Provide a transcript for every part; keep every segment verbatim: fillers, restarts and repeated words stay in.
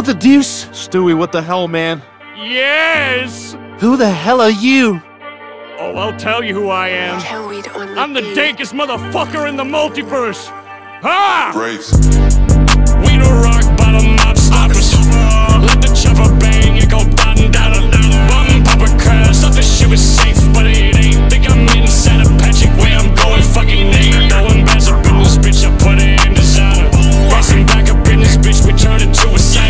What the deuce? Stewie, what the hell, man? Yes! Who the hell are you? Oh, I'll tell you who I am. I'm the dankest motherfucker in the multiverse! Ha! Braves. We do rock bottom up stoppers. Let the chopper bang, it go down, down, down. Bum, pop a curse, thought this shit was safe, but it ain't. Think I'm inside a Patrick where I'm going fucking ain't. Going back to business, bitch, I put it in designer. Busting back up in this bitch, we turn it to a cipher.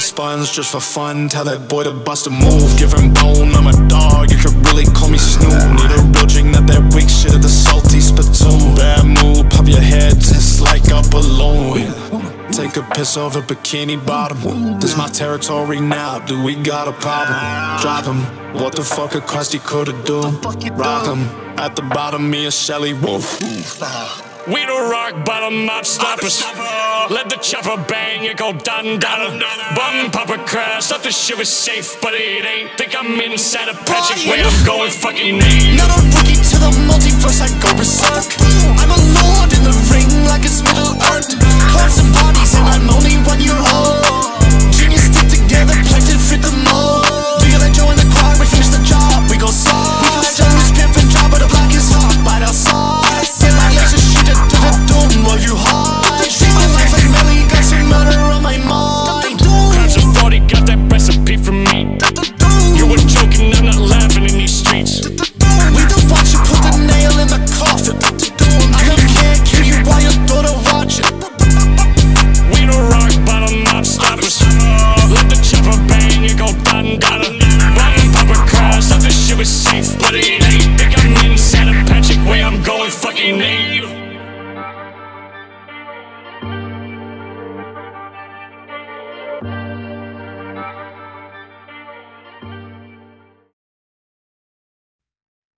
Sponge just for fun, tell that boy to bust a move. Give him bone, I'm a dog, you could really call me Snoop. Need a real drink, not that weak shit of the Salty Spittoon. Bad mood, pop your head just like a balloon. Take a piss off a bikini bottom. This my territory now, do we got a problem? Drop him, what the fuck a crusty coulda do? Rock him, at the bottom me and Shelly, woof. We don't rock bottom up stoppers. Let the chopper bang, it go dun dun. Bum pop a crash, thought this shit was safe, but it ain't. Think I'm inside a Patrick where I'm going fucking name. Not a rookie to the multiverse, I go berserk. I'm a lord in the ring like it's Middle Earth. Clans and bodies and I'm only one year old. Genius stick together, Plankton fit the mold. We got that Joe in the crowd, we finish the job, we go soft. We got that Joe who's pimpin' job, but the block is hot by the side. Get my legs and shoot it to the doom while you hide.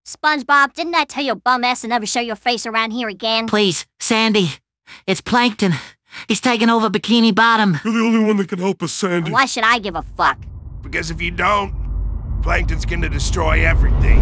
SpongeBob, didn't I tell your bum ass to never show your face around here again? Please, Sandy. It's Plankton. He's taking over Bikini Bottom. You're the only one that can help us, Sandy. Why should I give a fuck? Because if you don't, Plankton's gonna destroy everything.